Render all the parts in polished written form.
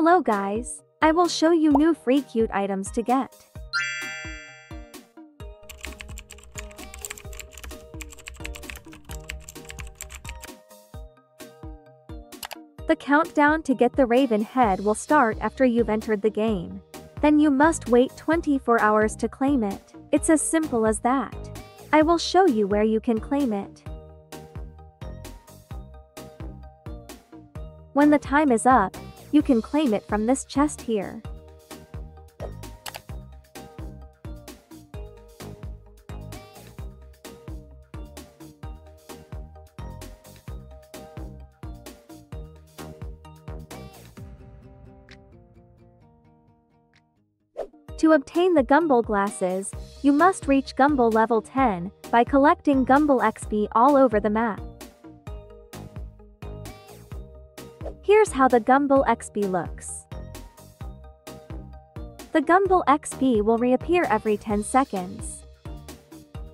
Hello guys, I will show you new free cute items to get. The countdown to get the Raven head will start after you've entered the game. Then you must wait 24 hours to claim it. It's as simple as that. I will show you where you can claim it. When the time is up, you can claim it from this chest here. To obtain the Gumball glasses, you must reach Gumball level 10 by collecting Gumball XP all over the map. Here's how the Gumball XP looks. The Gumball XP will reappear every 10 seconds.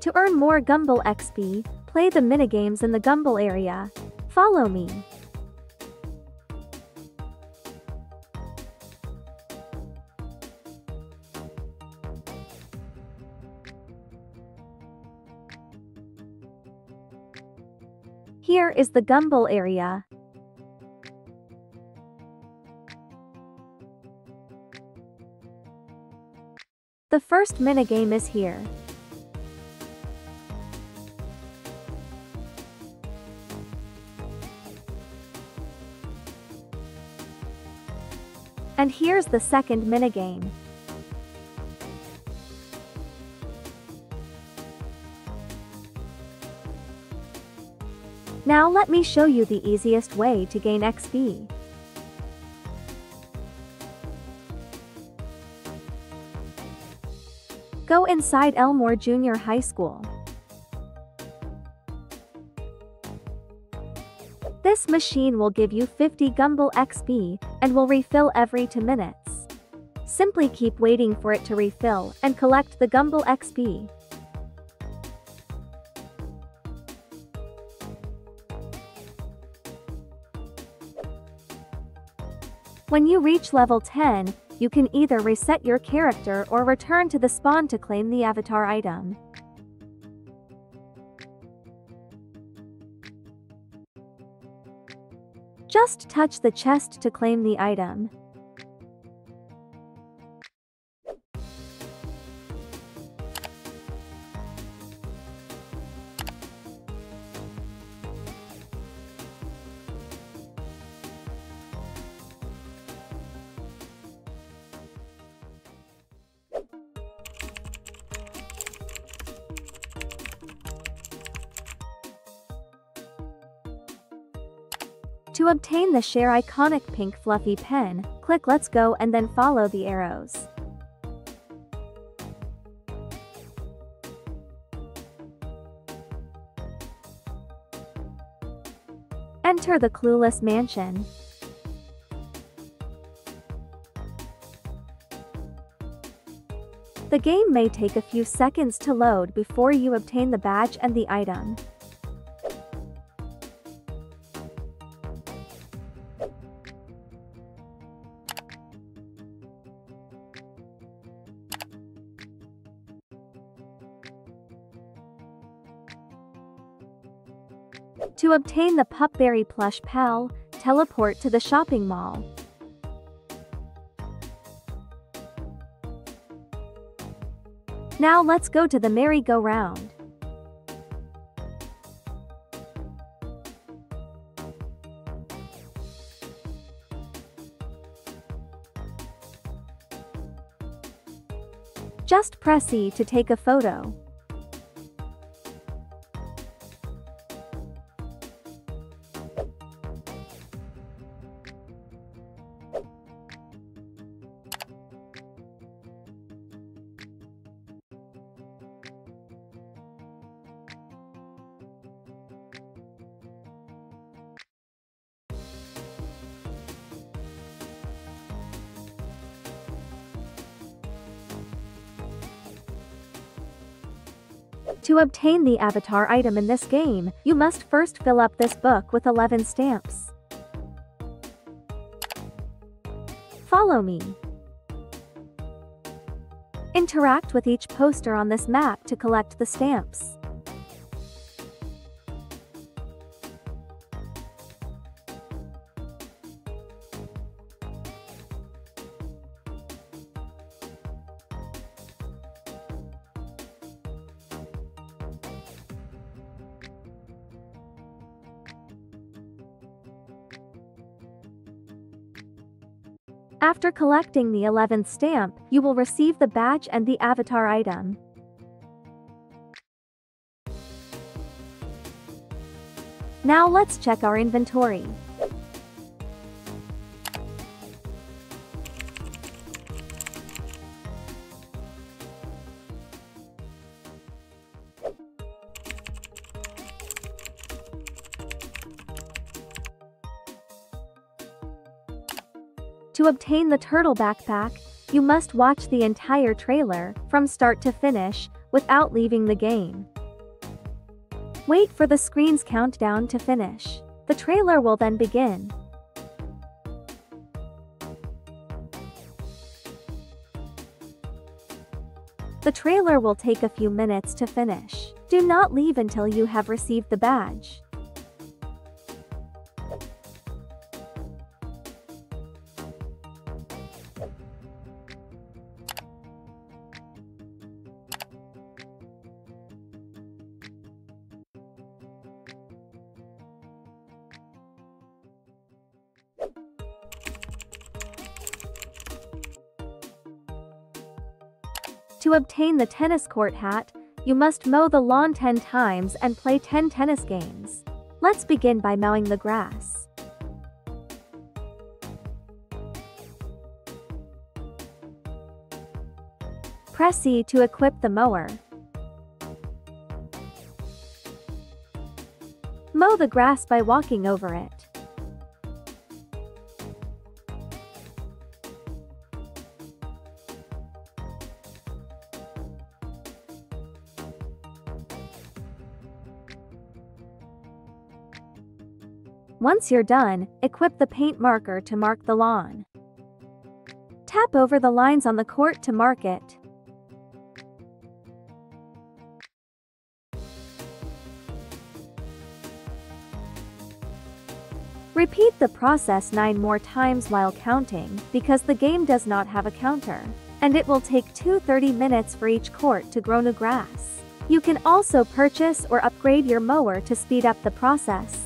To earn more Gumball XP, play the minigames in the Gumball area. Follow me. Here is the Gumball area. The first minigame is here. And here's the second minigame. Now let me show you the easiest way to gain XP. Go inside Elmore Junior High School. This machine will give you 50 Gumball XP and will refill every 2 minutes. Simply keep waiting for it to refill and collect the Gumball XP. When you reach level 10, you can either reset your character or return to the spawn to claim the avatar item. Just touch the chest to claim the item. To obtain the Share Iconic Pink Fluffy Pen, click Let's Go and then follow the arrows. Enter the Clueless Mansion. The game may take a few seconds to load before you obtain the badge and the item. To obtain the Pupberry Plush Pal, teleport to the shopping mall. Now let's go to the merry-go-round. Just press E to take a photo. To obtain the avatar item in this game, you must first fill up this book with 11 stamps. Follow me. Interact with each poster on this map to collect the stamps. After collecting the 11th stamp, you will receive the badge and the avatar item. Now let's check our inventory. To obtain the turtle backpack, you must watch the entire trailer, from start to finish, without leaving the game. Wait for the screen's countdown to finish. The trailer will then begin. The trailer will take a few minutes to finish. Do not leave until you have received the badge. To obtain the tennis court hat, you must mow the lawn 10 times and play 10 tennis games. Let's begin by mowing the grass. Press E to equip the mower. Mow the grass by walking over it. Once you're done, equip the paint marker to mark the lawn. Tap over the lines on the court to mark it. Repeat the process 9 more times while counting, because the game does not have a counter, and it will take 30 minutes for each court to grow new grass. You can also purchase or upgrade your mower to speed up the process.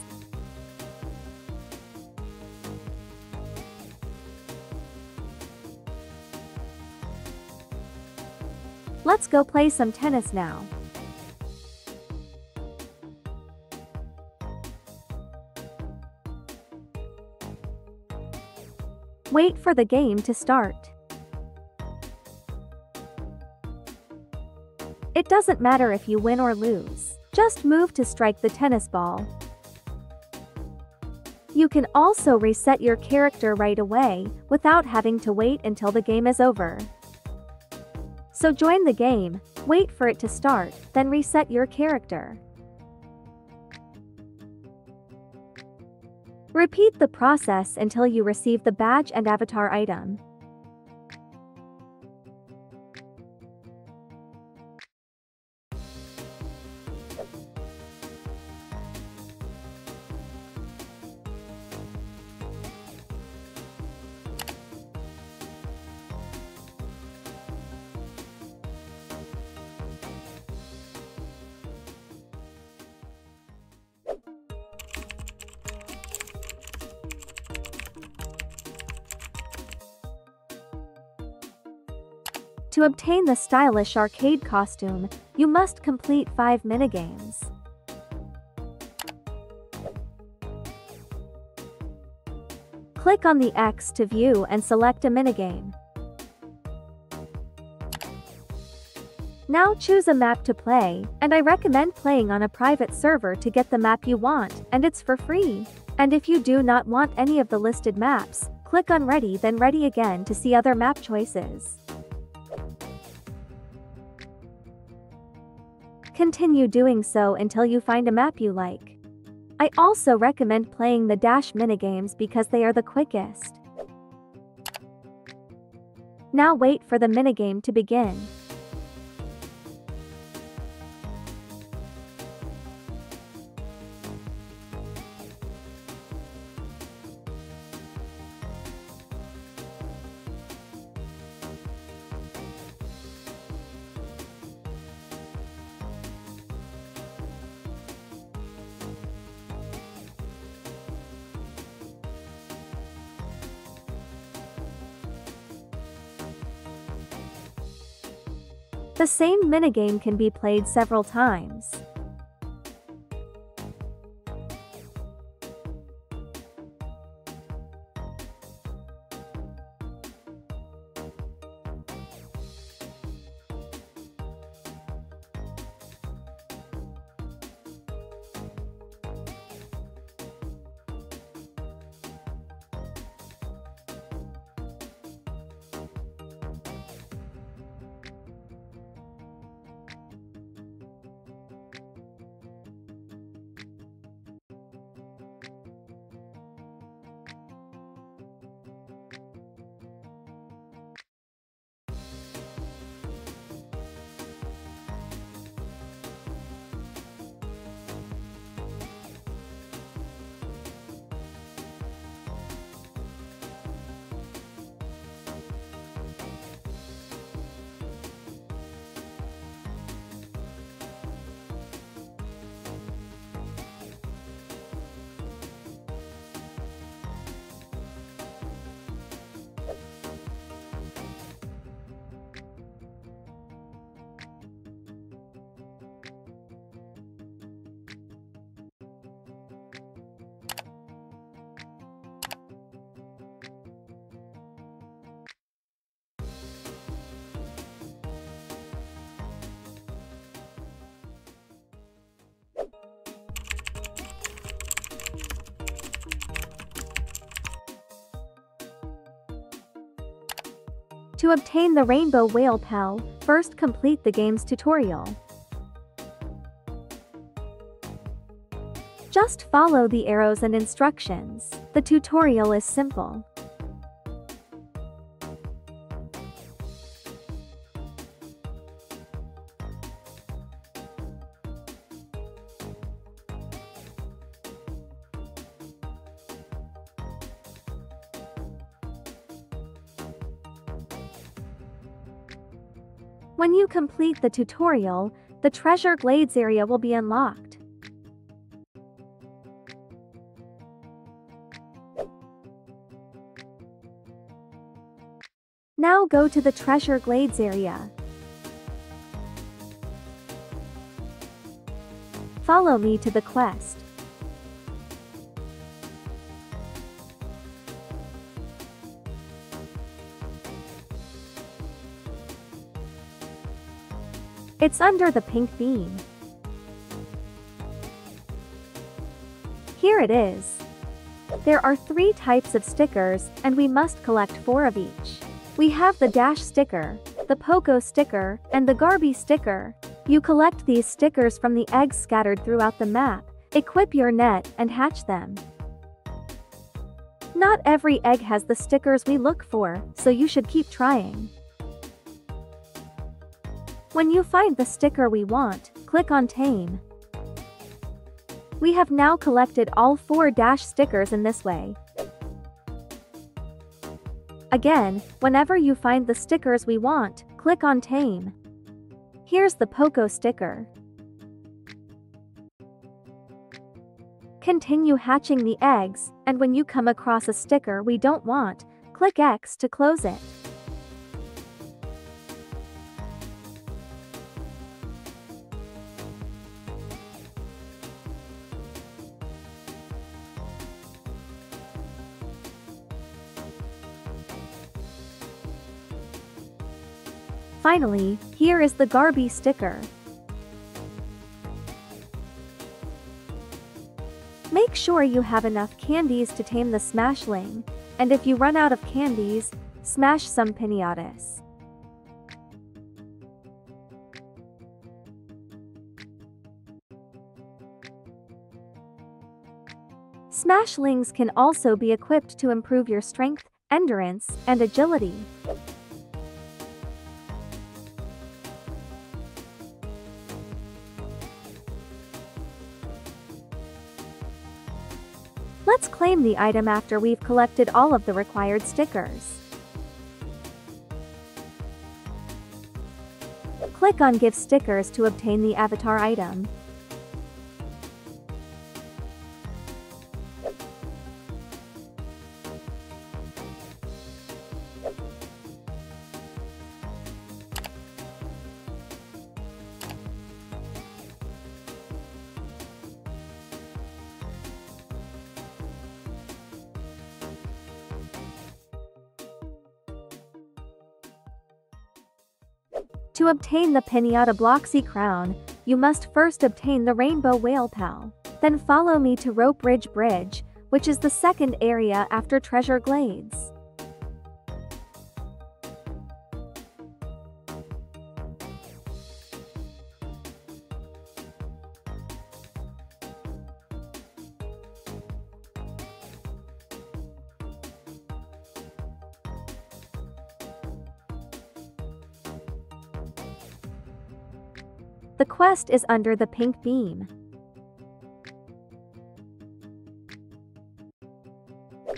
Let's go play some tennis now. Wait for the game to start. It doesn't matter if you win or lose. Just move to strike the tennis ball. You can also reset your character right away, without having to wait until the game is over. So join the game, wait for it to start, then reset your character. Repeat the process until you receive the badge and avatar item. To obtain the stylish arcade costume, you must complete 5 minigames. Click on the X to view and select a minigame. Now choose a map to play, and I recommend playing on a private server to get the map you want, and it's for free. And if you do not want any of the listed maps, click on Ready then Ready again to see other map choices. Continue doing so until you find a map you like. I also recommend playing the Dash minigames because they are the quickest. Now wait for the minigame to begin. The same minigame can be played several times. To obtain the Rainbow Whale Pal, first complete the game's tutorial. Just follow the arrows and instructions. The tutorial is simple. When you complete the tutorial, the Treasure Glades area will be unlocked. Now go to the Treasure Glades area. Follow me to the quest. It's under the pink beam. Here it is. There are 3 types of stickers, and we must collect 4 of each. We have the Dash sticker, the Poco sticker, and the Garby sticker. You collect these stickers from the eggs scattered throughout the map, equip your net, and hatch them. Not every egg has the stickers we look for, so you should keep trying. When you find the sticker we want, click on Tame. We have now collected all 4 Dash stickers in this way. Again, whenever you find the stickers we want, click on Tame. Here's the Poco sticker. Continue hatching the eggs, and when you come across a sticker we don't want, click X to close it. Finally, here is the Garby sticker. Make sure you have enough candies to tame the Smashling, and if you run out of candies, smash some pinatas. Smashlings can also be equipped to improve your strength, endurance, and agility. Let's claim the item after we've collected all of the required stickers. Click on Give Stickers to obtain the avatar item. To obtain the Pinata Bloxy Crown, you must first obtain the Rainbow Whale Pal. Then follow me to Rope Ridge Bridge, which is the second area after Treasure Glades. The quest is under the pink beam.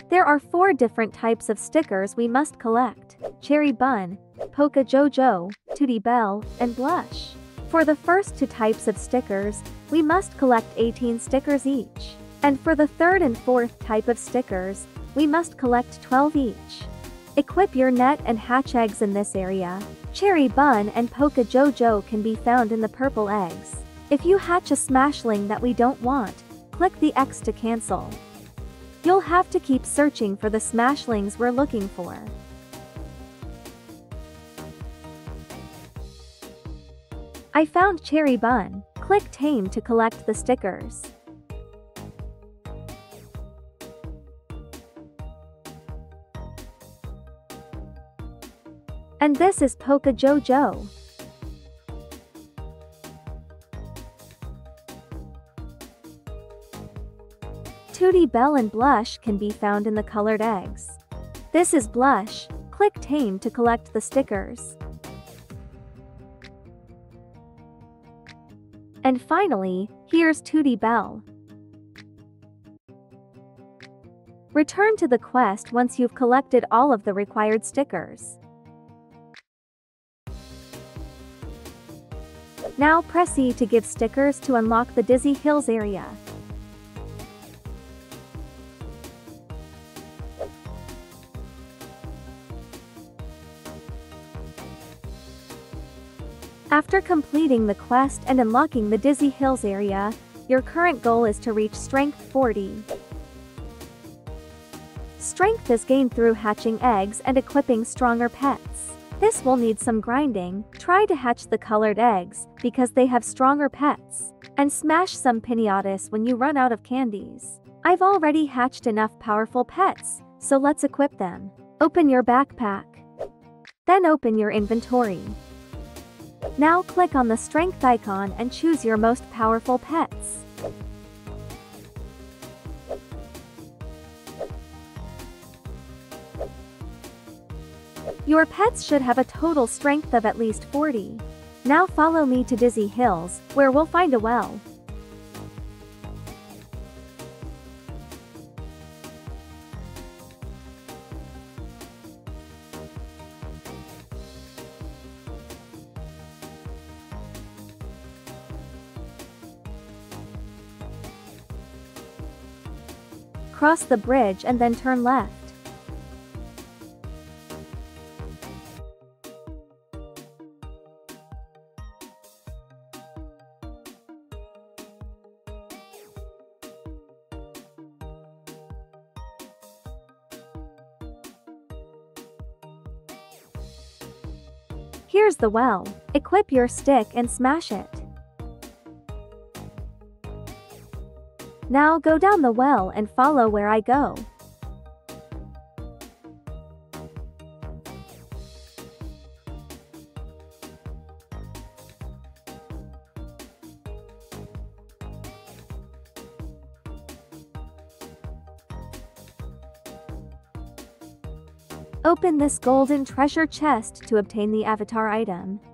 There are 4 different types of stickers we must collect: Cherry Bun, Poca Jojo, Tootie Bell, and Blush. For the first 2 types of stickers, we must collect 18 stickers each. And for the third and fourth type of stickers, we must collect 12 each. Equip your net and hatch eggs in this area. Cherry Bun and Poca Jojo can be found in the purple eggs. If you hatch a Smashling that we don't want, click the X to cancel. You'll have to keep searching for the Smashlings we're looking for. I found Cherry Bun. Click Tame to collect the stickers. And this is Poca Jojo. Tootie Bell and Blush can be found in the colored eggs. This is Blush. Click Tame to collect the stickers. And finally, here's Tootie Bell. Return to the quest once you've collected all of the required stickers. Now press E to give stickers to unlock the Dizzy Hills area. After completing the quest and unlocking the Dizzy Hills area, your current goal is to reach Strength 40. Strength is gained through hatching eggs and equipping stronger pets. This will need some grinding. Try to hatch the colored eggs, because they have stronger pets. And smash some pinatas when you run out of candies. I've already hatched enough powerful pets, so let's equip them. Open your backpack. Then open your inventory. Now click on the strength icon and choose your most powerful pets. Your pets should have a total strength of at least 40. Now follow me to Dizzy Hills, where we'll find a well. Cross the bridge and then turn left. Here's the well. Equip your stick and smash it. Now go down the well and follow where I go. Open this golden treasure chest to obtain the avatar item.